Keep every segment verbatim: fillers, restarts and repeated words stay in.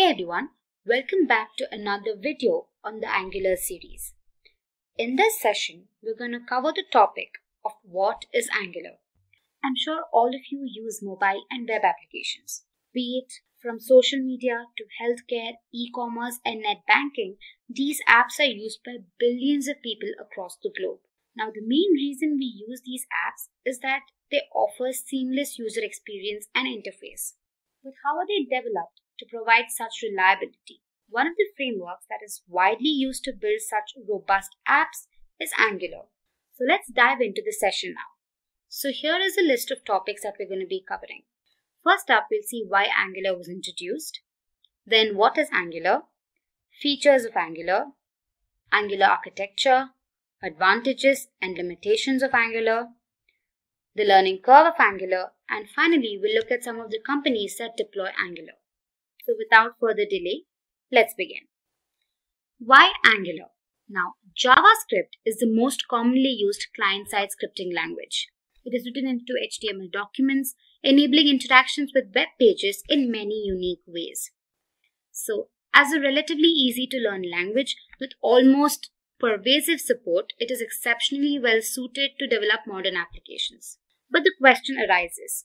Hey everyone, welcome back to another video on the Angular series. In this session, we're going to cover the topic of what is Angular. I'm sure all of you use mobile and web applications, be it from social media to healthcare, e-commerce and net banking. These apps are used by billions of people across the globe. Now, the main reason we use these apps is that they offer seamless user experience and interface. But how are they developed to provide such reliability? One of the frameworks that is widely used to build such robust apps is Angular. So let's dive into the session now. So here is a list of topics that we're going to be covering. First up, we'll see why Angular was introduced. Then what is Angular? Features of Angular. Angular architecture. Advantages and limitations of Angular. The learning curve of Angular. And finally, we'll look at some of the companies that deploy Angular. So without further delay, let's begin. Why Angular? Now, JavaScript is the most commonly used client-side scripting language. It is written into H T M L documents, enabling interactions with web pages in many unique ways. So, as a relatively easy-to-learn language with almost pervasive support, it is exceptionally well-suited to develop modern applications. But the question arises,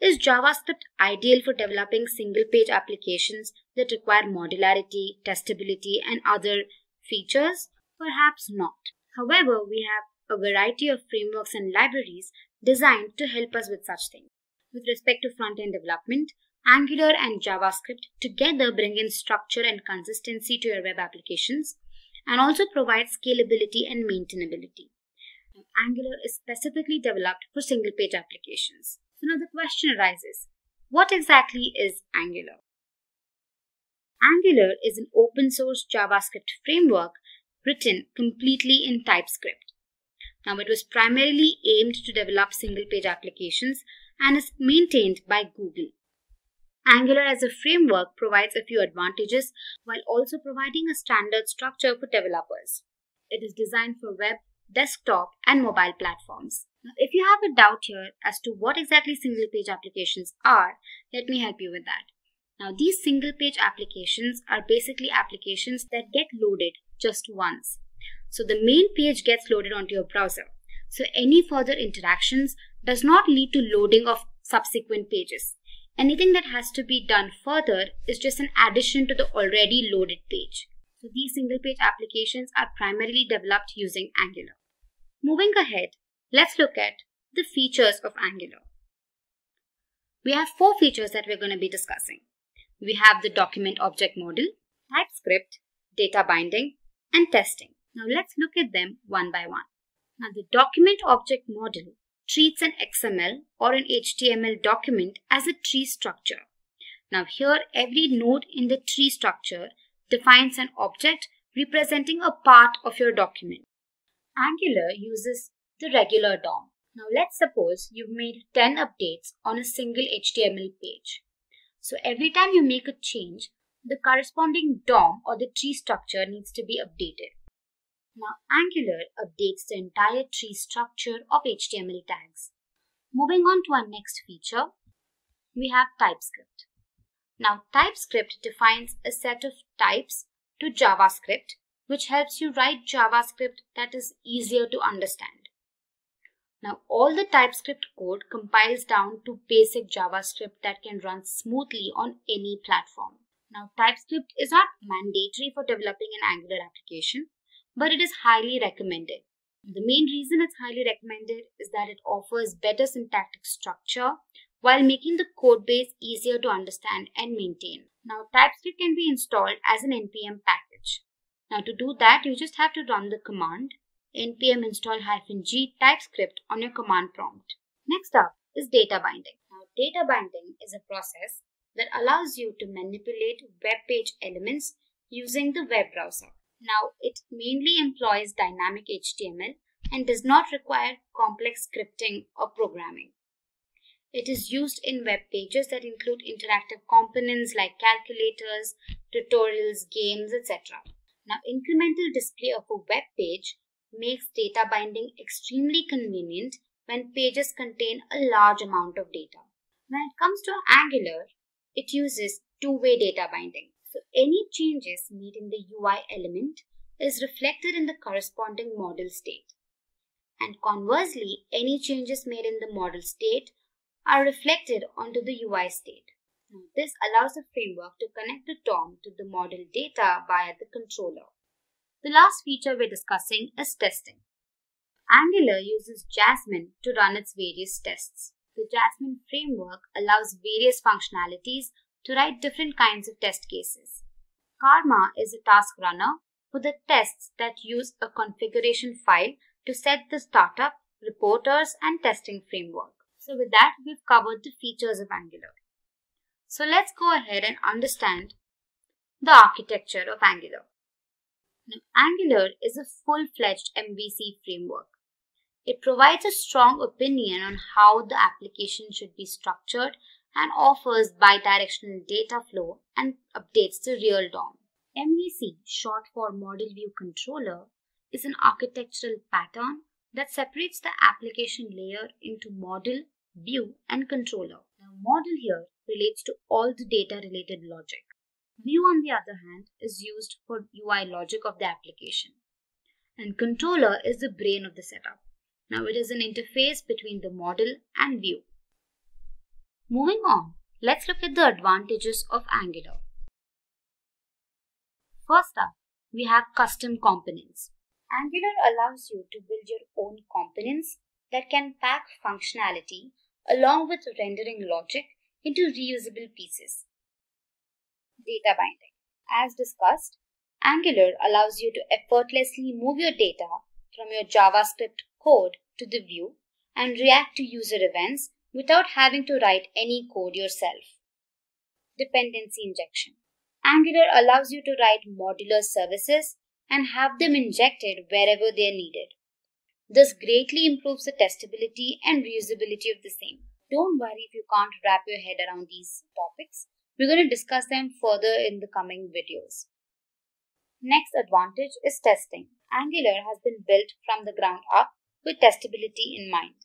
is JavaScript ideal for developing single-page applications that require modularity, testability, and other features? Perhaps not. However, we have a variety of frameworks and libraries designed to help us with such things. With respect to front-end development, Angular and JavaScript together bring in structure and consistency to your web applications and also provide scalability and maintainability. Now, Angular is specifically developed for single-page applications. So now the question arises, what exactly is Angular? Angular is an open-source JavaScript framework written completely in TypeScript. Now, it was primarily aimed to develop single-page applications and is maintained by Google. Angular as a framework provides a few advantages while also providing a standard structure for developers. It is designed for web, desktop, and mobile platforms. Now, if you have a doubt here as to what exactly single-page applications are, let me help you with that. Now, these single-page applications are basically applications that get loaded just once. So, the main page gets loaded onto your browser. So, any further interactions does not lead to loading of subsequent pages. Anything that has to be done further is just an addition to the already loaded page. So, these single-page applications are primarily developed using Angular. Moving ahead, let's look at the features of Angular. We have four features that we're going to be discussing. We have the document object model, TypeScript, data binding, and testing. Now let's look at them one by one. Now the document object model treats an X M L or an H T M L document as a tree structure. Now here every node in the tree structure defines an object representing a part of your document. Angular uses the regular D O M. Now let's suppose you've made ten updates on a single H T M L page. So every time you make a change, the corresponding D O M or the tree structure needs to be updated. Now Angular updates the entire tree structure of H T M L tags. Moving on to our next feature, we have TypeScript. Now TypeScript defines a set of types to JavaScript, which helps you write JavaScript that is easier to understand. Now, all the TypeScript code compiles down to basic JavaScript that can run smoothly on any platform. Now, TypeScript is not mandatory for developing an Angular application, but it is highly recommended. The main reason it's highly recommended is that it offers better syntactic structure while making the code base easier to understand and maintain. Now, TypeScript can be installed as an N P M package. Now, to do that, you just have to run the command npm install -g TypeScript on your command prompt. Next up is data binding. Now, data binding is a process that allows you to manipulate web page elements using the web browser. Now, it mainly employs dynamic H T M L and does not require complex scripting or programming. It is used in web pages that include interactive components like calculators, tutorials, games, et cetera. Now, incremental display of a web page makes data binding extremely convenient when pages contain a large amount of data. When it comes to Angular, it uses two-way data binding. So any changes made in the U I element is reflected in the corresponding model state. And conversely, any changes made in the model state are reflected onto the U I state. Now, this allows the framework to connect the D O M to the model data via the controller. The last feature we're discussing is testing. Angular uses Jasmine to run its various tests. The Jasmine framework allows various functionalities to write different kinds of test cases. Karma is a task runner for the tests that use a configuration file to set the startup, reporters, and testing framework. So with that, we've covered the features of Angular. So let's go ahead and understand the architecture of Angular. Now, Angular is a full-fledged M V C framework. It provides a strong opinion on how the application should be structured and offers bi-directional data flow and updates the real D O M. M V C, short for Model View Controller, is an architectural pattern that separates the application layer into model, view, and controller. Now, model here relates to all the data-related logic. View, on the other hand, is used for U I logic of the application. And controller is the brain of the setup. Now, it is an interface between the model and view. Moving on, let's look at the advantages of Angular. First up, we have custom components. Angular allows you to build your own components that can pack functionality along with rendering logic into reusable pieces. Data binding. As discussed, Angular allows you to effortlessly move your data from your JavaScript code to the view and react to user events without having to write any code yourself. Dependency injection. Angular allows you to write modular services and have them injected wherever they are needed. This greatly improves the testability and reusability of the same. Don't worry if you can't wrap your head around these topics. We're going to discuss them further in the coming videos. Next advantage is testing. Angular has been built from the ground up with testability in mind.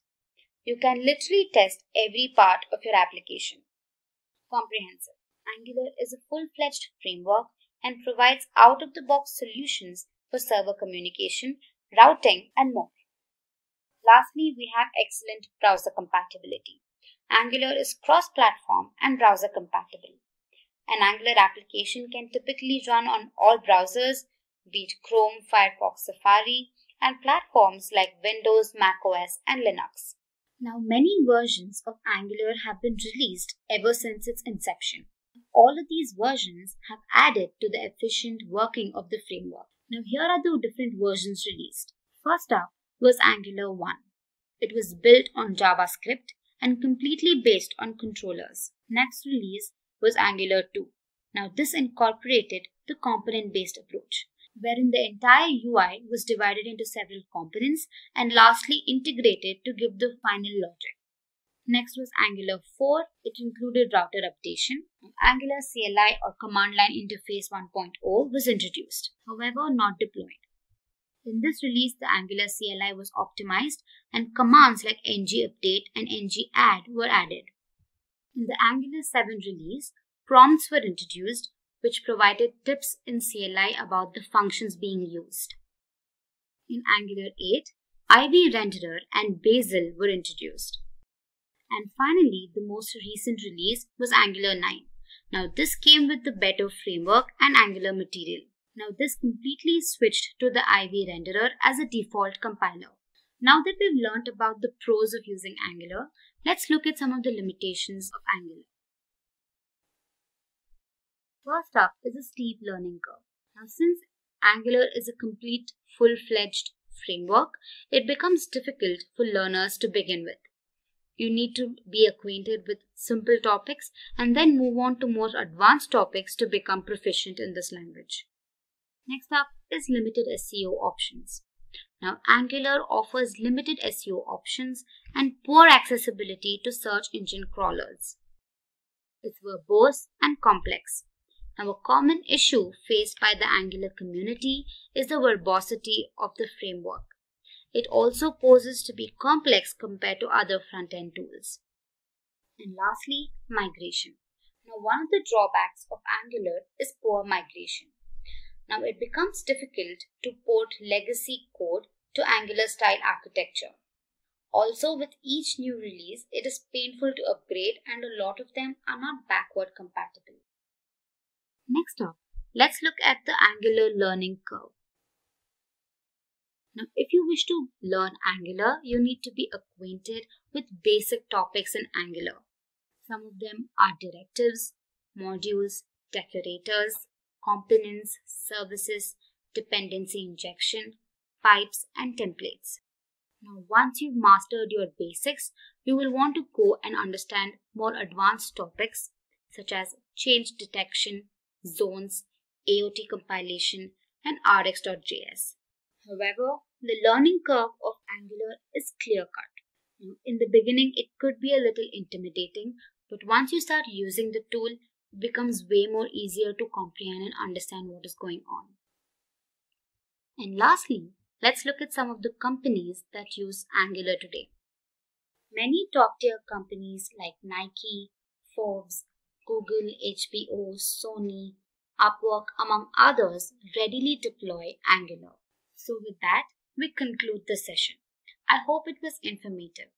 You can literally test every part of your application. Comprehensive. Angular is a full-fledged framework and provides out-of-the-box solutions for server communication, routing, and more. Lastly, we have excellent browser compatibility. Angular is cross-platform and browser compatible. An Angular application can typically run on all browsers, be it Chrome, Firefox, Safari, and platforms like Windows, macOS, and Linux. Now, many versions of Angular have been released ever since its inception. All of these versions have added to the efficient working of the framework. Now, here are the different versions released. First up was Angular one. It was built on JavaScript and completely based on controllers. Next release was Angular two. Now, this incorporated the component-based approach, wherein the entire U I was divided into several components and lastly integrated to give the final logic. Next was Angular four. It included router updation. Angular C L I or Command Line Interface one point oh was introduced, however not deployed. In this release, the Angular C L I was optimized and commands like ng-update and ng-add were added. In the Angular seven release, prompts were introduced which provided tips in C L I about the functions being used. In Angular eight, Ivy Renderer and Bazel were introduced. And finally, the most recent release was Angular nine. Now, this came with the better framework and Angular material. Now, this completely switched to the Ivy Renderer as a default compiler. Now that we've learned about the pros of using Angular, let's look at some of the limitations of Angular. First up is a steep learning curve. Now, since Angular is a complete, full-fledged framework, it becomes difficult for learners to begin with. You need to be acquainted with simple topics and then move on to more advanced topics to become proficient in this language. Next up is limited S E O options. Now, Angular offers limited S E O options and poor accessibility to search engine crawlers. It's verbose and complex. Now, a common issue faced by the Angular community is the verbosity of the framework. It also poses to be complex compared to other front-end tools. And lastly, migration. Now, one of the drawbacks of Angular is poor migration. Now, it becomes difficult to port legacy code to Angular style architecture. Also, with each new release, it is painful to upgrade and a lot of them are not backward compatible. Next up, let's look at the Angular learning curve. Now, if you wish to learn Angular, you need to be acquainted with basic topics in Angular. Some of them are directives, modules, decorators, components, services, dependency injection, pipes, and templates. Now, once you've mastered your basics, you will want to go and understand more advanced topics such as change detection, zones, A O T compilation, and R X dot J S. However, the learning curve of Angular is clear-cut. In the beginning, it could be a little intimidating, but once you start using the tool, it becomes way more easier to comprehend and understand what is going on. And lastly, let's look at some of the companies that use Angular today. Many top-tier companies like Nike, Forbes, Google, H B O, Sony, Upwork, among others, readily deploy Angular. So with that, we conclude the session. I hope it was informative.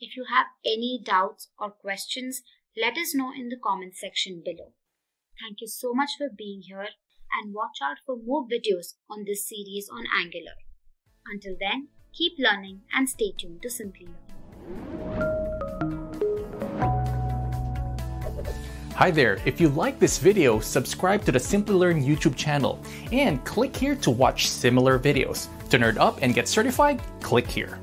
If you have any doubts or questions, let us know in the comment section below. Thank you so much for being here and watch out for more videos on this series on Angular. Until then, keep learning and stay tuned to Simplilearn. Hi there, if you like this video, subscribe to the Simplilearn YouTube channel and click here to watch similar videos. To nerd up and get certified, click here.